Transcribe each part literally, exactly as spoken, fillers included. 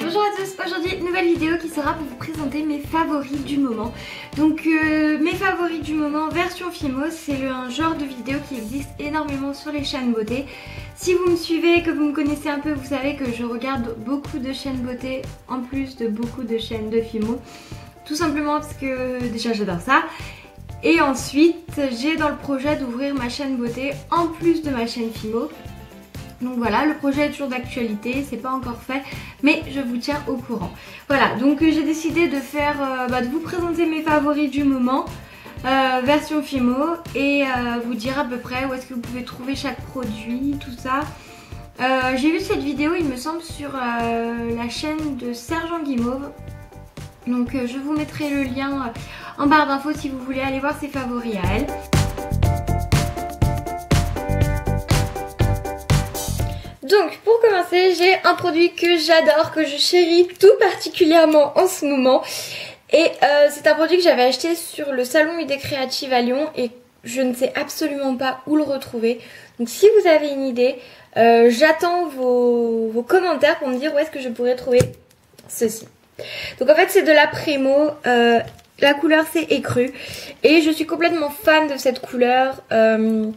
Bonjour à tous, aujourd'hui nouvelle vidéo qui sera pour vous présenter mes favoris du moment. Donc euh, mes favoris du moment version Fimo, c'est un genre de vidéo qui existe énormément sur les chaînes beauté. Si vous me suivez, que vous me connaissez un peu, vous savez que je regarde beaucoup de chaînes beauté en plus de beaucoup de chaînes de Fimo. Tout simplement parce que déjà j'adore ça. Et ensuite, j'ai dans le projet d'ouvrir ma chaîne beauté en plus de ma chaîne Fimo. Donc voilà, le projet est toujours d'actualité, c'est pas encore fait, mais je vous tiens au courant. Voilà, donc j'ai décidé de faire, euh, bah, de vous présenter mes favoris du moment, euh, version Fimo, et euh, vous dire à peu près où est-ce que vous pouvez trouver chaque produit, tout ça. Euh, j'ai vu cette vidéo, il me semble, sur euh, la chaîne de Sergent Guimauve. Donc euh, je vous mettrai le lien euh, en barre d'infos si vous voulez aller voir ses favoris à elle. Donc pour commencer, j'ai un produit que j'adore, que je chéris tout particulièrement en ce moment. Et euh, c'est un produit que j'avais acheté sur le salon I D Créative à Lyon et je ne sais absolument pas où le retrouver. Donc si vous avez une idée, euh, j'attends vos, vos commentaires pour me dire où est-ce que je pourrais trouver ceci. Donc en fait c'est de la Prémo, euh, la couleur c'est écru et je suis complètement fan de cette couleur, euh,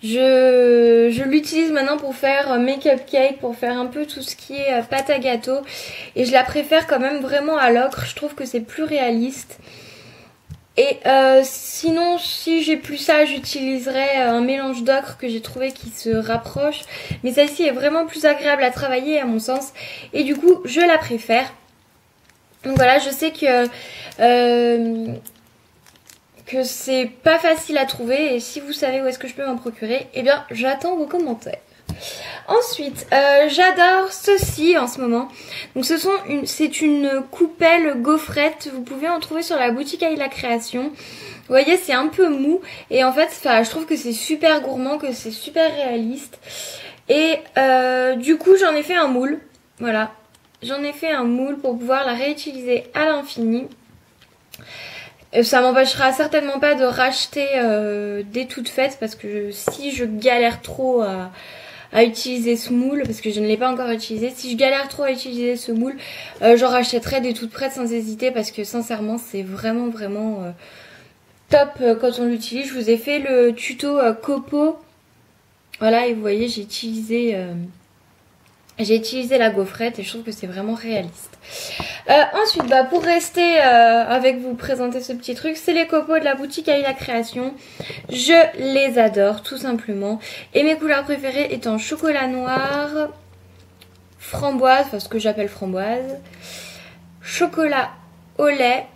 je, je l'utilise maintenant pour faire mes cupcakes, pour faire un peu tout ce qui est pâte à gâteau et je la préfère quand même vraiment à l'ocre, je trouve que c'est plus réaliste. Et euh, sinon, si j'ai plus ça, j'utiliserai un mélange d'ocre que j'ai trouvé qui se rapproche. Mais celle-ci est vraiment plus agréable à travailler à mon sens. Et du coup, je la préfère. Donc voilà, je sais que, euh, que c'est pas facile à trouver. Et si vous savez où est-ce que je peux m'en procurer, eh bien, j'attends vos commentaires. Ensuite, euh, j'adore ceci en ce moment. Donc, ce sont une, c'est une coupelle gaufrette. Vous pouvez en trouver sur la boutique Ayla Création. Vous voyez, c'est un peu mou et en fait, enfin, je trouve que c'est super gourmand, que c'est super réaliste. Et euh, du coup, j'en ai fait un moule. Voilà, j'en ai fait un moule pour pouvoir la réutiliser à l'infini. Ça m'empêchera certainement pas de racheter euh, des toutes faites parce que je, si je galère trop à, à utiliser ce moule, parce que je ne l'ai pas encore utilisé, si je galère trop à utiliser ce moule, euh, j'en rachèterai des toutes prêtes sans hésiter parce que sincèrement c'est vraiment vraiment euh, top euh, quand on l'utilise. Je vous ai fait le tuto euh, copeaux, voilà, et vous voyez j'ai utilisé... Euh, J'ai utilisé la gaufrette et je trouve que c'est vraiment réaliste. Euh, ensuite, bah, pour rester euh, avec vous présenter ce petit truc, c'est les copeaux de la boutique Ayla Création. Je les adore tout simplement. Et mes couleurs préférées étant chocolat noir, framboise, enfin ce que j'appelle framboise, chocolat au lait.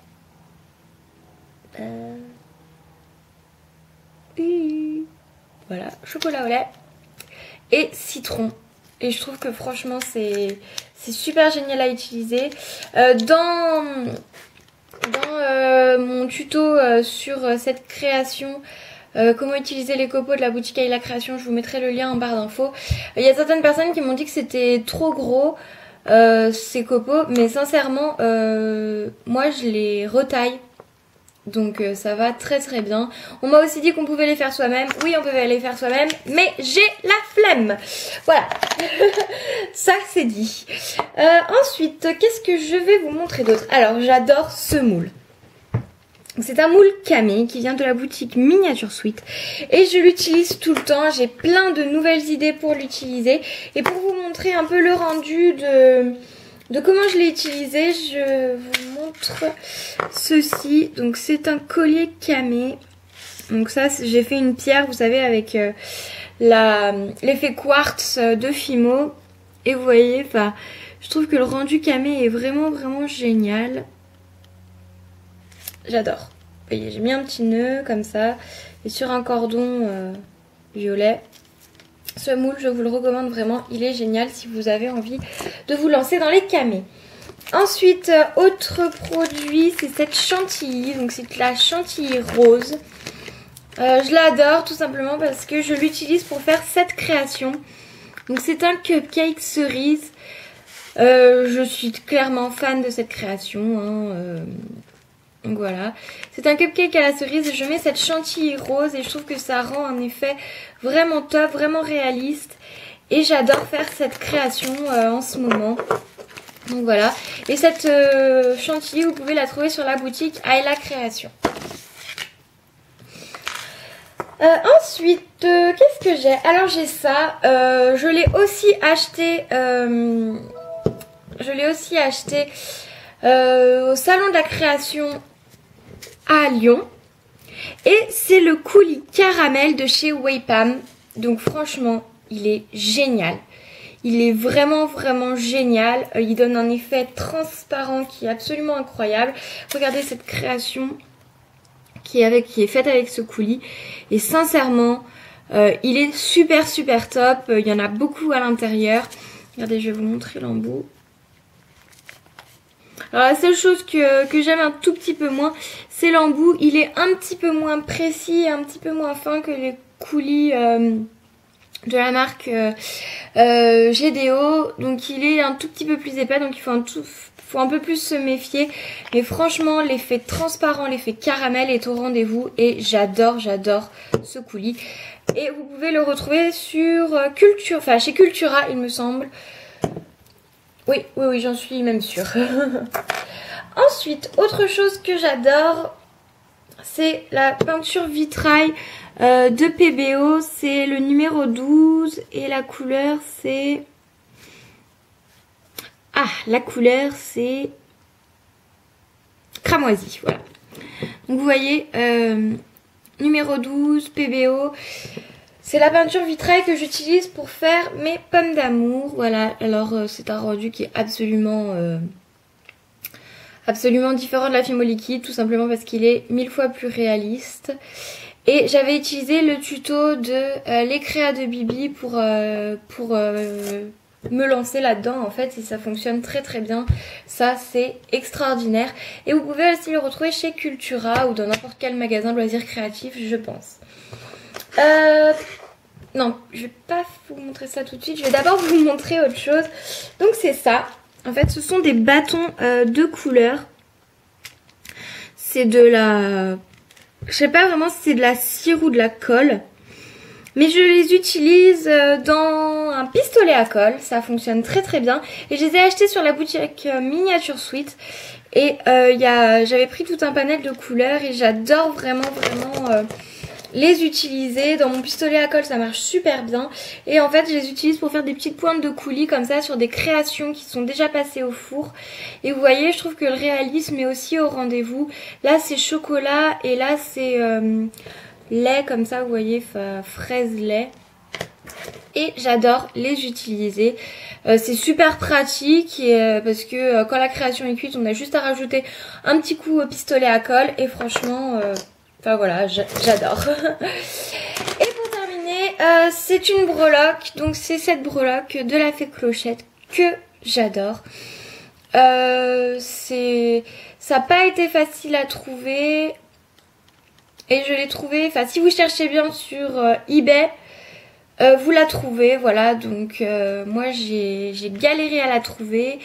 Euh... Mmh. Voilà, chocolat au lait et citron. Et je trouve que franchement c'est super génial à utiliser. Euh, dans dans euh, mon tuto euh, sur cette création, euh, comment utiliser les copeaux de la boutique Ayla Création, je vous mettrai le lien en barre d'infos. Il euh, y a certaines personnes qui m'ont dit que c'était trop gros euh, ces copeaux, mais sincèrement euh, moi je les retaille. Donc euh, ça va très très bien. On m'a aussi dit qu'on pouvait les faire soi-même. Oui, on pouvait les faire soi-même, mais j'ai la flemme. Voilà, ça c'est dit. Euh, ensuite, qu'est-ce que je vais vous montrer d'autre? Alors, j'adore ce moule. C'est un moule camé qui vient de la boutique Miniature Sweet. Et je l'utilise tout le temps. J'ai plein de nouvelles idées pour l'utiliser. Et pour vous montrer un peu le rendu de... de comment je l'ai utilisé, je vous montre ceci. Donc c'est un collier camé. Donc ça, j'ai fait une pierre, vous savez, avec euh, l'effet quartz de Fimo. Et vous voyez, enfin, je trouve que le rendu camé est vraiment vraiment génial. J'adore. Vous voyez, j'ai mis un petit nœud comme ça. Et sur un cordon euh, violet. Ce moule, je vous le recommande vraiment, il est génial si vous avez envie de vous lancer dans les camés. Ensuite, autre produit, c'est cette chantilly, donc c'est la chantilly rose. Euh, je l'adore tout simplement parce que je l'utilise pour faire cette création. Donc c'est un cupcake cerise. Euh, je suis clairement fan de cette création, hein, euh... Donc voilà, c'est un cupcake à la cerise et je mets cette chantilly rose et je trouve que ça rend un effet vraiment top, vraiment réaliste. Et j'adore faire cette création euh, en ce moment. Donc voilà, et cette euh, chantilly vous pouvez la trouver sur la boutique Ayla Création. Euh, ensuite, euh, qu'est-ce que j'ai? Alors j'ai ça, euh, je l'ai aussi acheté, euh, je l'ai aussi acheté euh, au salon de la création à Lyon. Et c'est le coulis caramel de chez Why Pam. Donc franchement, il est génial. Il est vraiment vraiment génial. Il donne un effet transparent qui est absolument incroyable. Regardez cette création qui est, avec, qui est faite avec ce coulis. Et sincèrement, euh, il est super super top. Il y en a beaucoup à l'intérieur. Regardez, je vais vous montrer l'embout. Alors la seule chose que, que j'aime un tout petit peu moins, c'est l'embout. Il est un petit peu moins précis, un petit peu moins fin que les coulis... Euh, de la marque euh, euh, Gédéo, donc il est un tout petit peu plus épais, donc il faut un, tout, faut un peu plus se méfier, mais franchement l'effet transparent, l'effet caramel est au rendez-vous et j'adore, j'adore ce coulis. Et vous pouvez le retrouver sur euh, Cultura, enfin chez Cultura il me semble, oui, oui, oui, j'en suis même sûre. Ensuite, autre chose que j'adore, c'est la peinture vitraille euh, de P B O, c'est le numéro douze et la couleur c'est... Ah, la couleur c'est... cramoisi, voilà. Donc vous voyez, euh, numéro douze, P B O, c'est la peinture vitraille que j'utilise pour faire mes pommes d'amour. Voilà, alors euh, c'est un rendu qui est absolument... Euh... absolument différent de la Fimo liquide, tout simplement parce qu'il est mille fois plus réaliste. Et j'avais utilisé le tuto de euh, les créas de Bibi pour, euh, pour euh, me lancer là-dedans en fait, et ça fonctionne très très bien. Ça c'est extraordinaire. Et vous pouvez aussi le retrouver chez Cultura ou dans n'importe quel magasin de loisirs créatifs, je pense. Euh... Non, je vais pas vous montrer ça tout de suite, je vais d'abord vous montrer autre chose. Donc c'est ça. En fait, ce sont des bâtons euh, de couleur. C'est de la... Je sais pas vraiment si c'est de la cire ou de la colle. Mais je les utilise euh, dans un pistolet à colle. Ça fonctionne très très bien. Et je les ai achetés sur la boutique euh, Miniature Sweet. Et euh, y a... j'avais pris tout un panel de couleurs. Et j'adore vraiment vraiment... Euh... les utiliser. Dans mon pistolet à colle ça marche super bien et en fait je les utilise pour faire des petites pointes de coulis comme ça sur des créations qui sont déjà passées au four. Et vous voyez, je trouve que le réalisme est aussi au rendez-vous. Là c'est chocolat et là c'est euh, lait comme ça, vous voyez, fraise lait, et j'adore les utiliser. Euh, c'est super pratique et, euh, parce que euh, quand la création est cuite on a juste à rajouter un petit coup au pistolet à colle et franchement euh, enfin voilà, j'adore. Et pour terminer, euh, c'est une breloque. Donc c'est cette breloque de la fée Clochette que j'adore. Euh, ça n'a pas été facile à trouver. Et je l'ai trouvée, enfin si vous cherchez bien sur euh, eBay, euh, vous la trouvez. Voilà, donc euh, moi j'ai galéré à la trouver.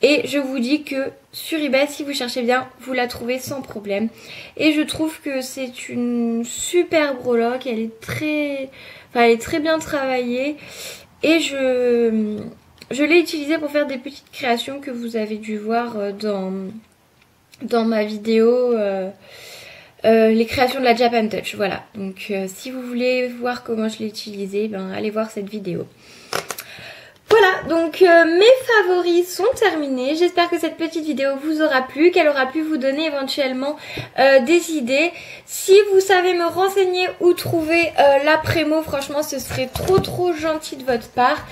Et je vous dis que sur eBay, si vous cherchez bien, vous la trouvez sans problème. Et je trouve que c'est une super breloque. Elle est très, enfin, elle est très bien travaillée. Et je, je l'ai utilisée pour faire des petites créations que vous avez dû voir dans, dans ma vidéo euh, euh, les créations de la Japan Touch. Voilà. Donc euh, si vous voulez voir comment je l'ai utilisée, ben, allez voir cette vidéo. Voilà, donc euh, mes favoris sont terminés. J'espère que cette petite vidéo vous aura plu, qu'elle aura pu vous donner éventuellement euh, des idées. Si vous savez me renseigner où trouver euh, la Prémo, franchement, ce serait trop trop gentil de votre part.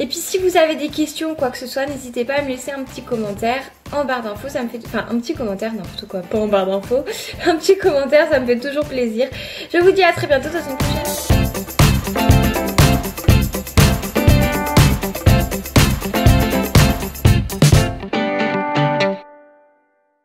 Et puis si vous avez des questions ou quoi que ce soit, n'hésitez pas à me laisser un petit commentaire en barre d'infos. Ça me fait... Enfin, un petit commentaire, n'importe quoi, pas en barre d'infos. Un petit commentaire, ça me fait toujours plaisir. Je vous dis à très bientôt dans une prochaine vidéo.